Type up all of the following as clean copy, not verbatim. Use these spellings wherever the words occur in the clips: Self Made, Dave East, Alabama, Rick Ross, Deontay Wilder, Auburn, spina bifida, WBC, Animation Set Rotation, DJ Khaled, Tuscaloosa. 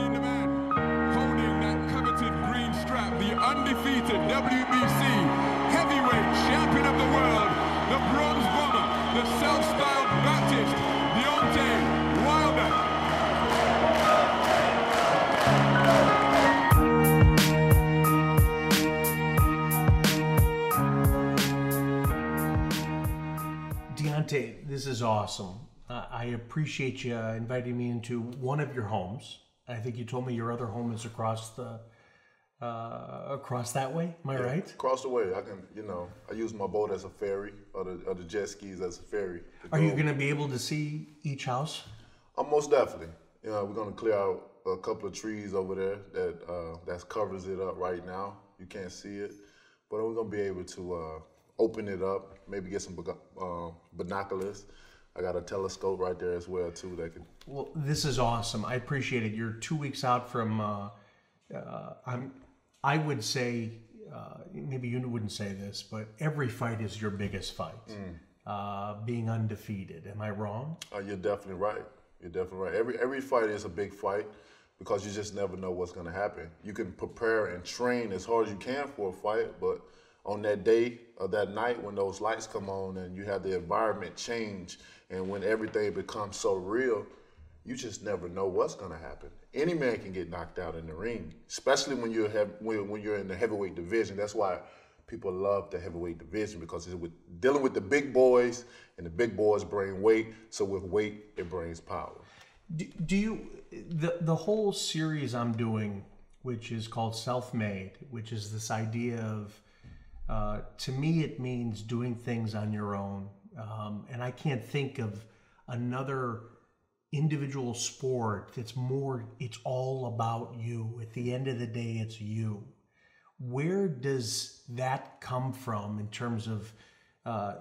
bringing the man holding that coveted green strap, the undefeated WBC heavyweight champion of the world, the bronze bomber, the self-styled Baptist, Deontay Wilder. Deontay, this is awesome. I appreciate you inviting me into one of your homes. I think you told me your other home is across the across that way. Am I right? Across the way. I can, you know, I use my boat as a ferry, or the jet skis as a ferry. Are you going to be able to see each house? Most definitely. You know, we're going to clear out a couple of trees over there that covers it up right now. You can't see it, but we're going to be able to open it up. Maybe get some binoculars. I got a telescope right there as well too. That can. Well, this is awesome. I appreciate it. You're 2 weeks out from. I would say maybe you wouldn't say this, but every fight is your biggest fight. Being undefeated. Am I wrong? You're definitely right. You're definitely right. Every fight is a big fight because you just never know what's going to happen. You can prepare and train as hard as you can for a fight, but on that day or that night when those lights come on and you have the environment change and when everything becomes so real, you just never know what's gonna happen. Any man can get knocked out in the ring, especially when you're in the heavyweight division. That's why people love the heavyweight division because it's with dealing with the big boys, and the big boys bring weight. So with weight, it brings power. Do you the whole series I'm doing, which is called Self Made, which is this idea of to me, it means doing things on your own. And I can't think of another individual sport that's more, it's all about you. At the end of the day, it's you. Where does that come from in terms of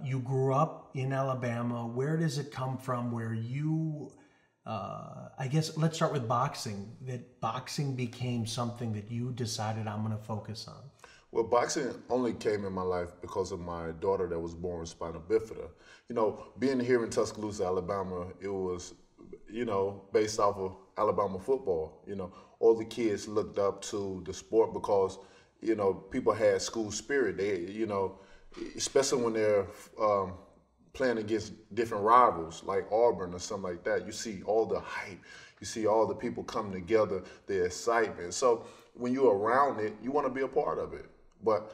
you grew up in Alabama? Where does it come from where you, I guess, let's start with boxing, that boxing became something that you decided I'm going to focus on? Well, boxing only came in my life because of my daughter that was born with spina bifida. You know, being here in Tuscaloosa, Alabama, it was, you know, based off of Alabama football. You know, all the kids looked up to the sport because, you know, people had school spirit. They, you know, especially when they're playing against different rivals like Auburn or something like that, you see all the hype. You see all the people come together, the excitement. So when you're around it, you want to be a part of it. But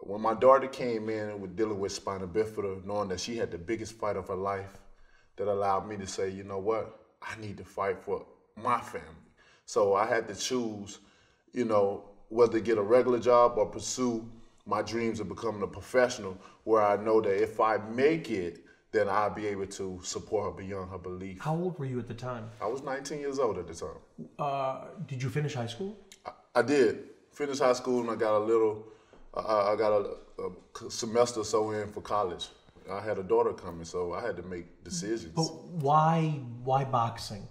when my daughter came in and was dealing with spina bifida, knowing that she had the biggest fight of her life, that allowed me to say, you know what, I need to fight for my family. So I had to choose, you know, whether to get a regular job or pursue my dreams of becoming a professional, where I know that if I make it, then I'll be able to support her beyond her belief. How old were you at the time? I was 19 years old at the time. Did you finish high school? I did. Finished high school and I got a little, I got a semester or so in for college. I had a daughter coming, so I had to make decisions. But why boxing?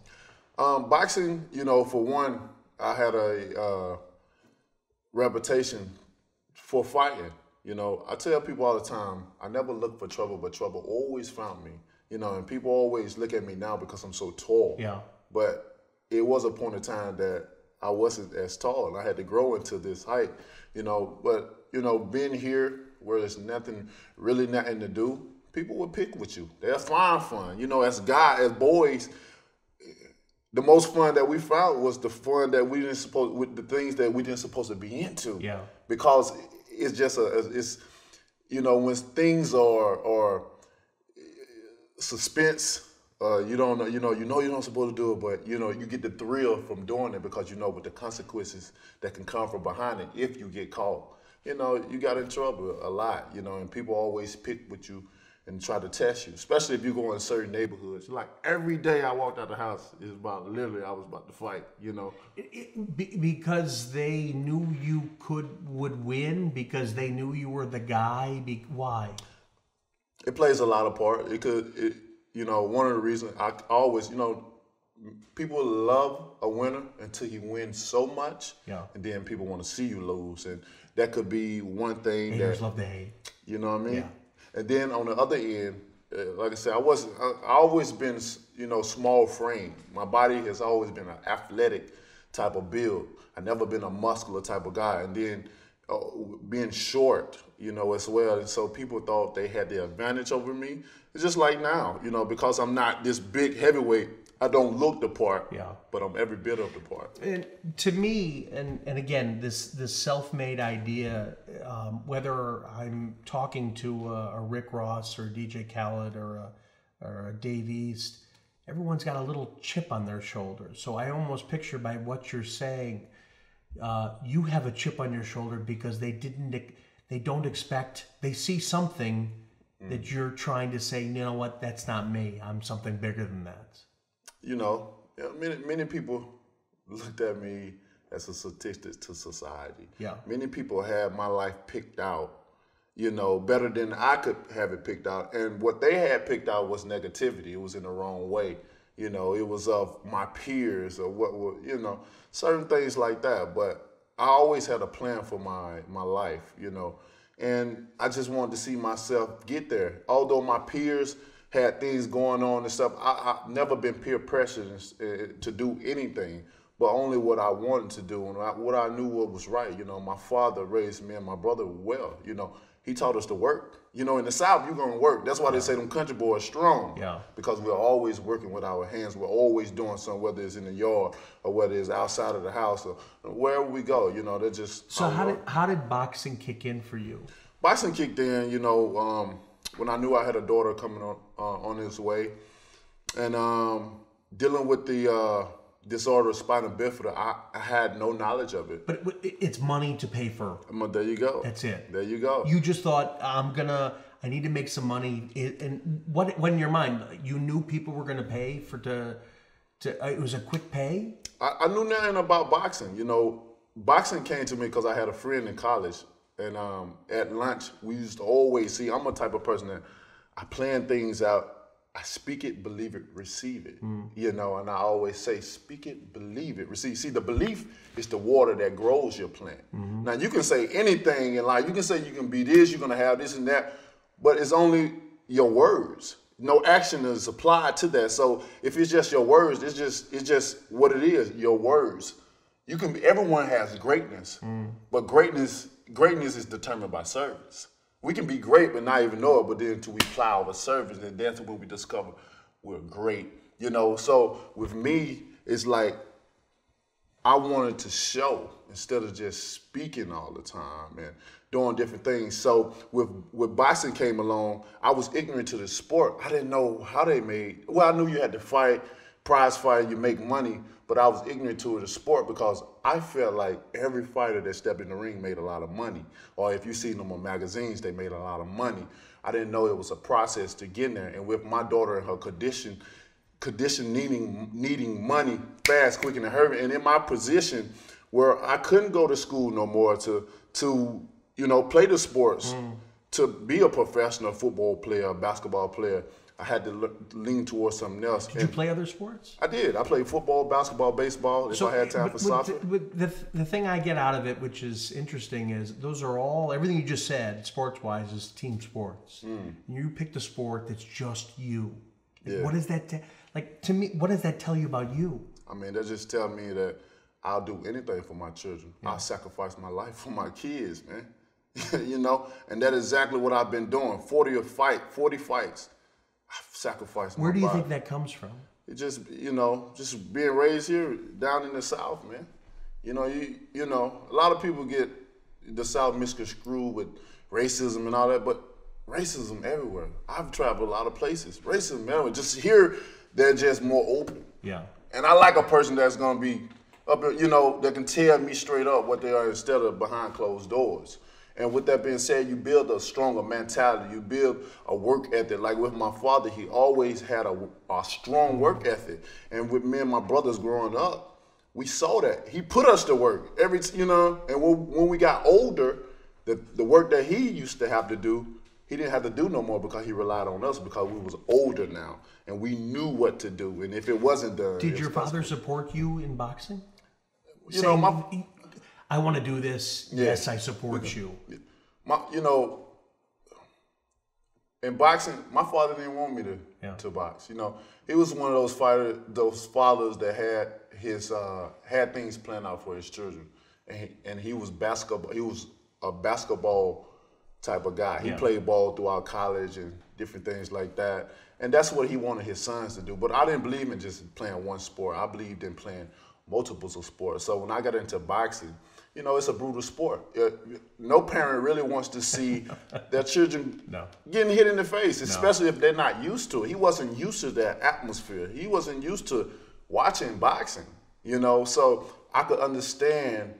Boxing, you know, for one, I had a reputation for fighting. You know, I tell people all the time, I never looked for trouble, but trouble always found me. You know, and people always look at me now because I'm so tall. Yeah. But it was a point in time that I wasn't as tall and I had to grow into this height, you know, but, you know, being here where there's nothing, really nothing to do, people would pick with you. They're fun. You know, as guys, as boys, the most fun that we found was the fun that we didn't supposed, with the things that we didn't supposed to be into. Yeah. Because it's just it's, you know, when things are suspense, you don't know, you're not supposed to do it, but you know, you get the thrill from doing it because you know what the consequences that can come from behind it if you get caught. You know, you got in trouble a lot, you know, and people always pick with you and try to test you, especially if you go in certain neighborhoods. Like every day I walked out the house, it was about literally I was about to fight, you know. Because they knew you would win, because they knew you were the guy, why? It plays a lot of part. You know, one of the reasons I always, you know, people love a winner until you win so much, yeah, and then people want to see you lose, and that could be one thing. Haters love to hate. You know what I mean? Yeah. And then on the other end, like I said, I always been, you know, small frame. My body has always been athletic, type of build. I've never been a muscular type of guy. And then being short, you know, as well. And so people thought they had the advantage over me. It's just like now, you know, because I'm not this big heavyweight, I don't look the part, yeah, but I'm every bit of the part. And to me, and again, this self-made idea, whether I'm talking to a Rick Ross or a DJ Khaled or a Dave East, everyone's got a little chip on their shoulder. So I almost picture by what you're saying, you have a chip on your shoulder because they see something that you're trying to say, you know what, that's not me. I'm something bigger than that. You know, many people looked at me as a statistic to society. Yeah. Many people had my life picked out, you know, better than I could have it picked out. And what they had picked out was negativity. It was in the wrong way. You know, it was of my peers or what were, you know, certain things like that. But I always had a plan for my life, you know, and I just wanted to see myself get there. Although my peers had things going on and stuff, I've never been peer pressured to do anything, but only what I wanted to do and what I knew what was right. You know, my father raised me and my brother well, you know. He taught us to work. You know, in the South, you're going to work. That's why they say them country boys strong. Yeah. Because we're always working with our hands. We're always doing something, whether it's in the yard or whether it's outside of the house or wherever we go. You know, they're just... So how did boxing kick in for you? Boxing kicked in, you know, when I knew I had a daughter coming on his way. And dealing with the... disorder of spina bifida, I had no knowledge of it. But it's money to pay for. There you go. That's it. There you go. You just thought, I need to make some money. And what, when in your mind, you knew people were going to pay for, it was a quick pay? I knew nothing about boxing. You know, boxing came to me because I had a friend in college. And at lunch, we used to always see, I'm a type of person that I plan things out. I speak it, believe it, receive it, you know, and I always say, speak it, believe it, receive. See, the belief is the water that grows your plant. Mm-hmm. Now, you can say anything in life. You can say you can be this, you're going to have this and that, but it's only your words. No action is applied to that. So if it's just your words, it's just what it is, your words. You can be, everyone has greatness, but greatness is determined by service. We can be great but not even know it, but then until we plow the surface, and that's when we discover we're great. You know, so with me, it's like I wanted to show instead of just speaking all the time and doing different things. So with boxing came along, I was ignorant to the sport. I didn't know how they made, well, I knew you had to fight, prize fight, you make money, but I was ignorant to the sport because I felt like every fighter that stepped in the ring made a lot of money. Or if you see them on magazines, they made a lot of money. I didn't know it was a process to get in there. And with my daughter and her condition needing money fast, quick, and hurry, and in my position where I couldn't go to school no more to you know, play the sports, to be a professional football player, basketball player, I had to lean towards something else. Did you play other sports? I did. I played football, basketball, baseball, if I had time for soccer. The thing I get out of it, which is interesting, is those are all, everything you just said, sports-wise, is team sports. You picked a sport that's just you. Like, yeah. What does that, to me, what does that tell you about you? I mean, that just tells me that I'll do anything for my children. Yeah. I'll sacrifice my life for my kids, man. You know? And that's exactly what I've been doing. 40 fights. I've sacrificed my life. Where do you think that comes from? It just, you know, just being raised here down in the South, man. You know, you know, a lot of people get the South misconstrued with racism and all that, but racism everywhere. I've traveled a lot of places. Racism everywhere. Just here, they're just more open. Yeah. And I like a person that's gonna be up, you know, that can tell me straight up what they are instead of behind closed doors. And with that being said, you build a stronger mentality. You build a work ethic. Like with my father, he always had a strong work ethic. And with me and my brothers growing up, we saw that. He put us to work every, you know, and when we got older, the work that he used to have to do, he didn't have to do no more because he relied on us because we was older now and we knew what to do. And if it wasn't done, did your father support you in boxing? You know, my... I want to do this. Yeah. Yes, I support you. My, you know, in boxing, my father didn't want me to box. You know, he was one of those fighters, those fathers that had his had things planned out for his children, and he was basketball. He was a basketball type of guy. He played ball throughout college and different things like that. And that's what he wanted his sons to do. But I didn't believe in just playing one sport. I believed in playing multiples of sports. So when I got into boxing, you know, it's a brutal sport. No parent really wants to see their children getting hit in the face, especially if they're not used to it. He wasn't used to that atmosphere. He wasn't used to watching boxing, you know. So I could understand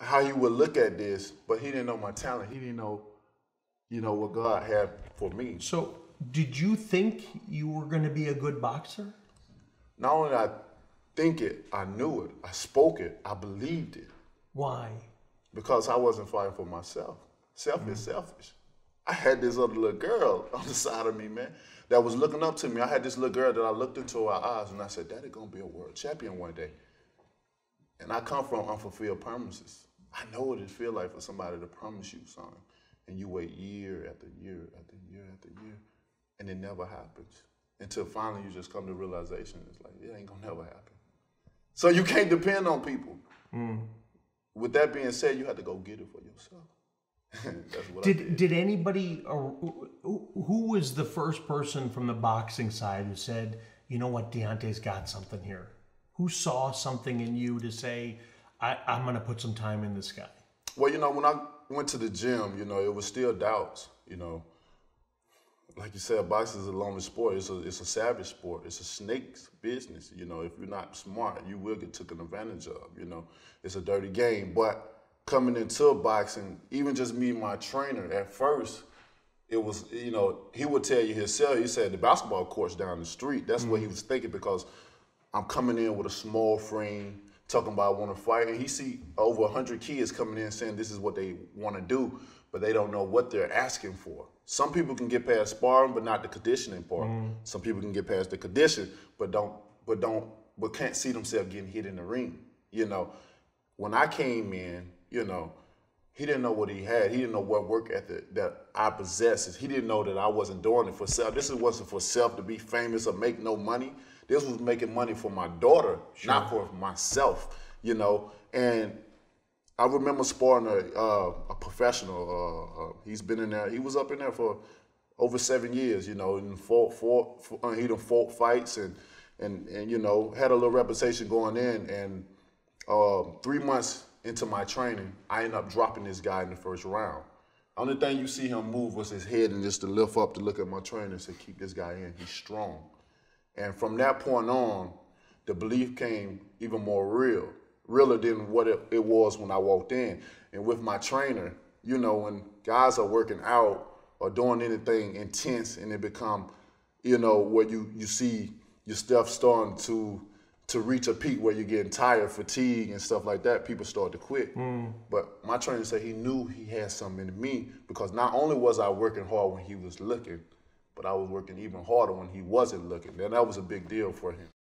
how he would look at this, but he didn't know my talent. He didn't know, you know, what God had for me. So did you think you were going to be a good boxer? Not only did I think it, I knew it. I spoke it. I believed it. Why? Because I wasn't fighting for myself. Selfish, selfish. I had this other little girl on the side of me, man, that was looking up to me. I had this little girl that I looked into her eyes, and I said, Daddy going to be a world champion one day. And I come from unfulfilled promises. I know what it feels like for somebody to promise you something, and you wait year after year after year after year, and it never happens. Until finally you just come to realization, it's like, it ain't going to never happen. So you can't depend on people. Mm. With that being said, you have to go get it for yourself. That's what I did. Did anybody, who was the first person from the boxing side who said, you know what, Deontay's got something here? Who saw something in you to say, I'm going to put some time in this guy? Well, you know, when I went to the gym, you know, it was still doubts, you know. Like you said, boxing is a lonely sport. It's a savage sport. It's a snake's business. You know, if you're not smart, you will get taken advantage of. You know, it's a dirty game. But coming into boxing, even just me and my trainer at first, it was, you know, he would tell you himself, he said the basketball court's down the street. That's what he was thinking, because I'm coming in with a small frame, talking about I want to fight. And he see over 100 kids coming in saying this is what they want to do, but they don't know what they're asking for. Some people can get past sparring, but not the conditioning part. Some people can get past the condition, but can't see themselves getting hit in the ring. You know, when I came in, you know, he didn't know what he had. He didn't know what work ethic that I possessed. He didn't know that I wasn't doing it for self. This wasn't for self to be famous or make no money. This was making money for my daughter, not for myself. You know, and I remember sparring a professional. He's been in there. He was up in there for over 7 years, you know, and fought fights and you know, had a little reputation going in. And 3 months into my training, I ended up dropping this guy in the first round. Only thing you see him move was his head and just to lift up to look at my trainer and say, keep this guy in, he's strong. And from that point on, the belief came even more real. Realer than what it was when I walked in. And with my trainer, you know, when guys are working out or doing anything intense and it become, you know, where you see your stuff starting to reach a peak where you're getting tired, fatigue and stuff like that, people start to quit. But my trainer said he knew he had something in me, because not only was I working hard when he was looking, but I was working even harder when he wasn't looking. And that was a big deal for him.